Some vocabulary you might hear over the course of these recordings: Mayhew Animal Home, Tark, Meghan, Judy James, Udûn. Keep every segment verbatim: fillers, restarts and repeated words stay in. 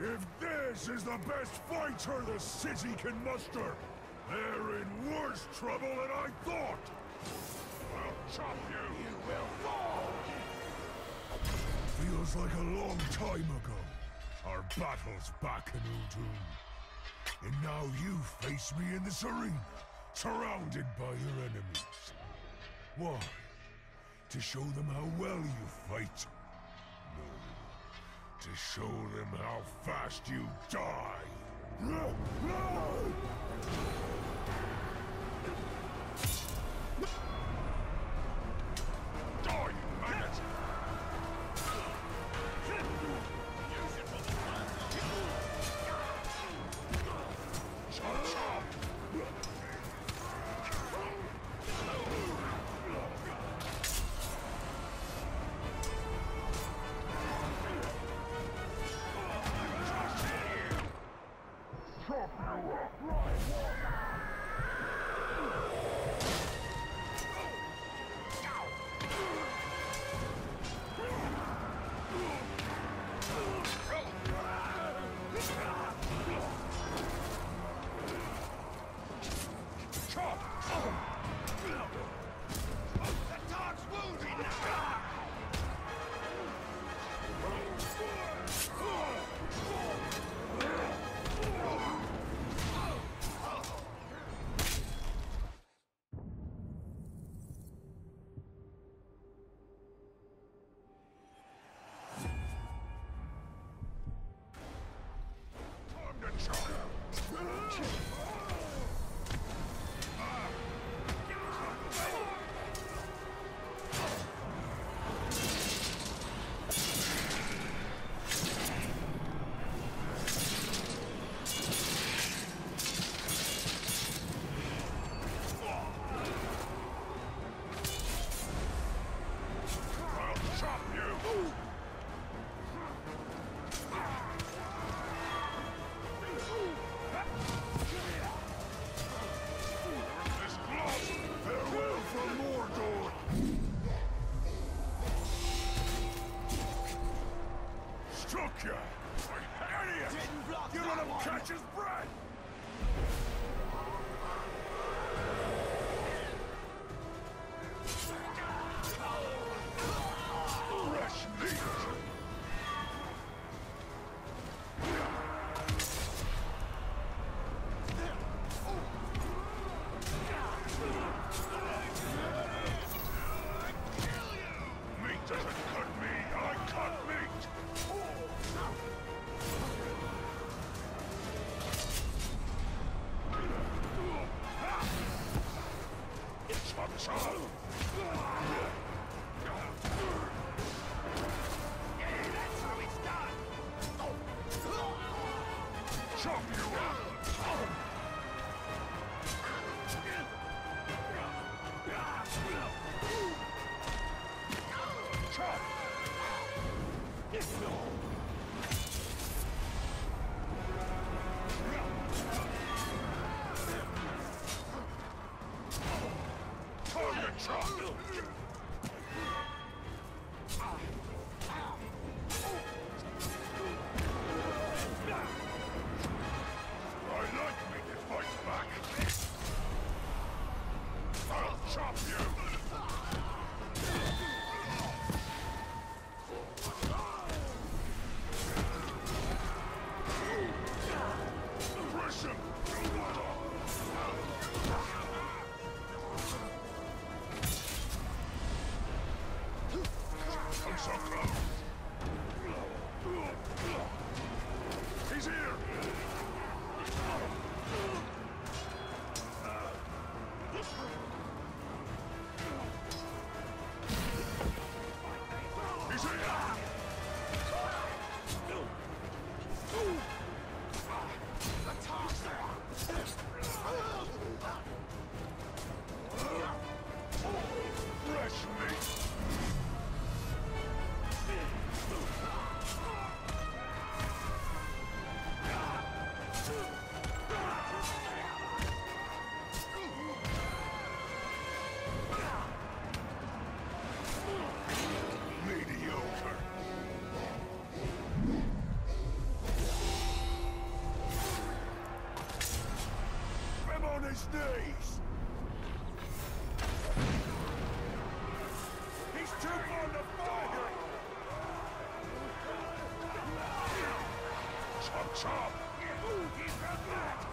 If this is the best fighter the city can muster, they're in worse trouble than I thought! I'll chop you! You will fall! Feels like a long time ago. Our battle's back in Udûn. And now you face me in this arena, surrounded by your enemies. Why? To show them how well you fight? No. To show them how fast you die! No! No! knees! He's too far to fire! Chop chop! He's got that!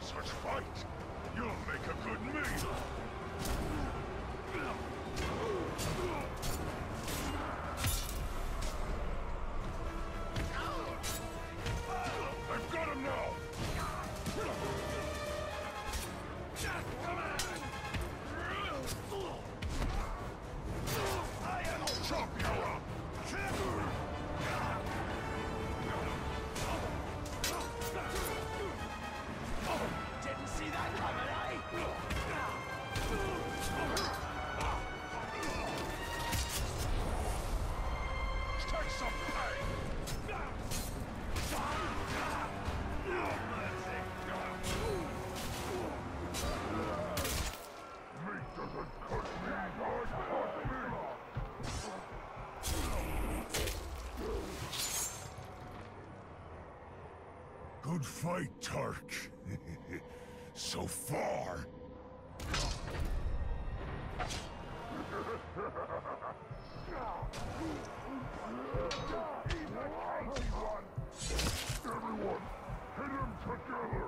Such fight! You'll make a good meal! Good fight, Tark. So far. Everyone, hit him together.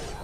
Yeah.